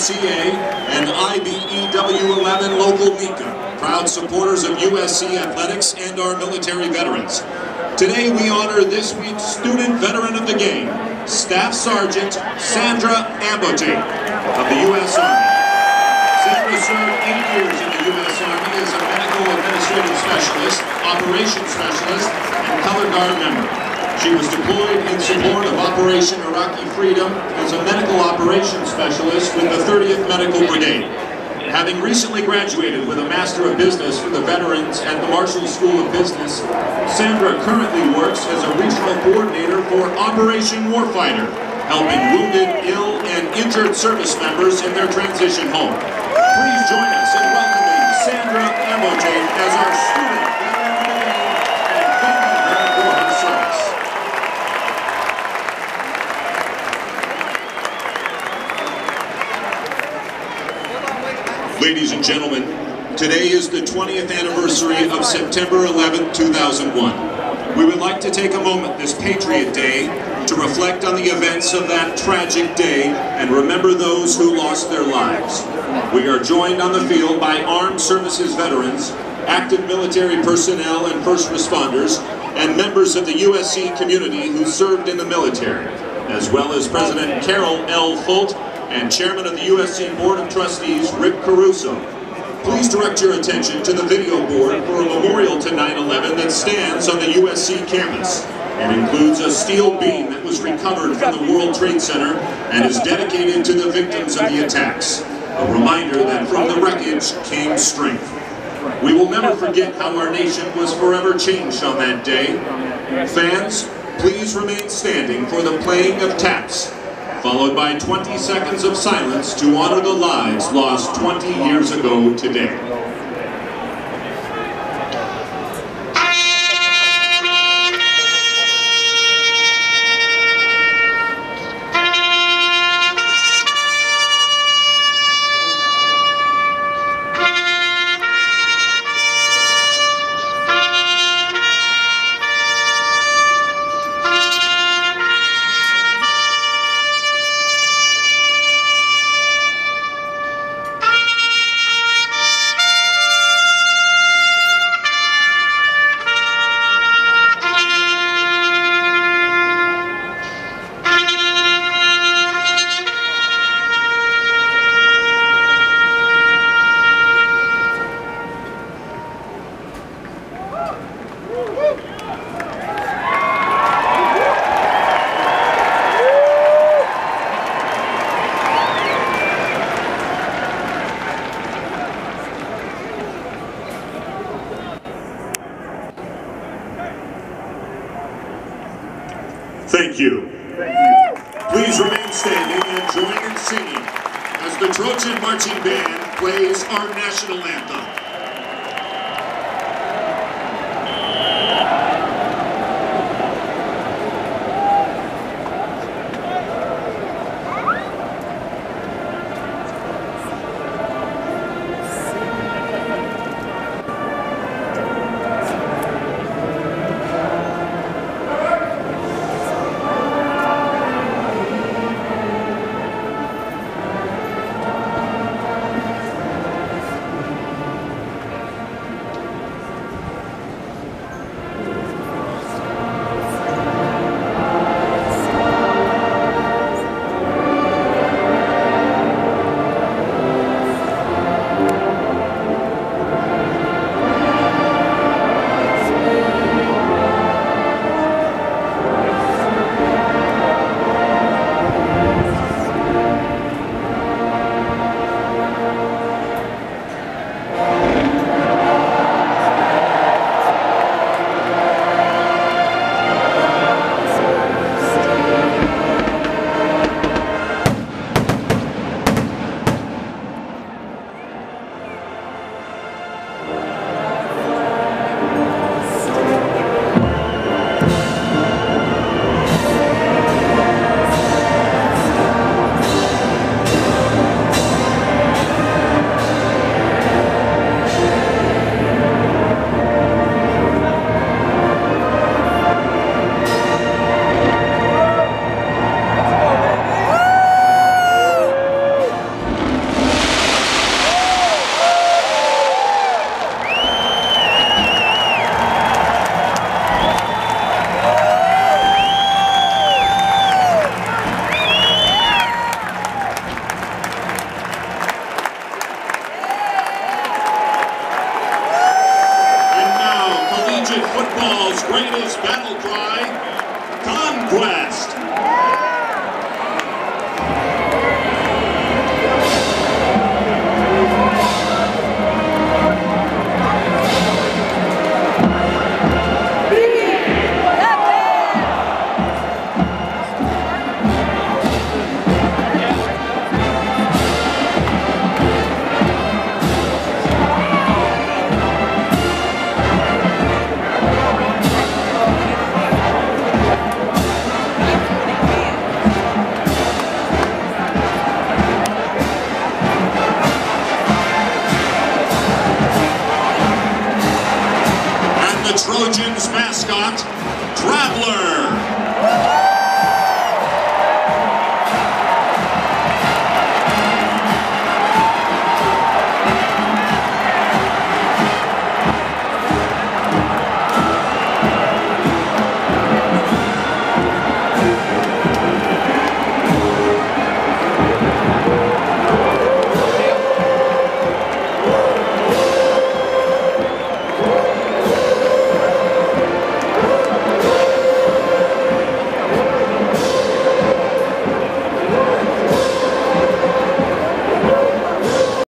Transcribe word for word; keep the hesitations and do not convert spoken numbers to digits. N E C A and I B E W eleven local NECA, proud supporters of U S C athletics and our military veterans. Today we honor this week's student veteran of the game, Staff Sergeant Sandra Ambote of the U S Army. Sandra served eight years in the U S Army as a medical administrative specialist, operations specialist, and color guard member. She was deployed in support of Operation Iraqi Freedom as a medical operations specialist with the thirtieth Medical Brigade. Having recently graduated with a Master of Business for the Veterans at the Marshall School of Business, Sandra currently works as a regional coordinator for Operation Warfighter, helping wounded, ill, and injured service members in their transition home. Please join us in welcoming Sandra Ambote as our student veteran of the game, and thanking her for her service. Ladies and gentlemen, today is the twentieth anniversary of September eleventh two thousand one. We would like to take a moment this Patriot Day to reflect on the events of that tragic day and remember those who lost their lives. We are joined on the field by armed services veterans, active military personnel and first responders, and members of the U S C community who served in the military, as well as President Carol L. Folt, and Chairman of the U S C Board of Trustees, Rick Caruso. Please direct your attention to the video board for a memorial to nine eleven that stands on the U S C campus. It includes a steel beam that was recovered from the World Trade Center and is dedicated to the victims of the attacks. A reminder that from the wreckage came strength. We will never forget how our nation was forever changed on that day. Fans, please remain standing for the playing of taps, followed by twenty seconds of silence to honor the lives lost twenty years ago today. Thank you. Please remain standing and join in singing as the Trojan Marching Band plays our national anthem. collegiate football's greatest battle cry, Conquest. Trojans mascot, Traveler.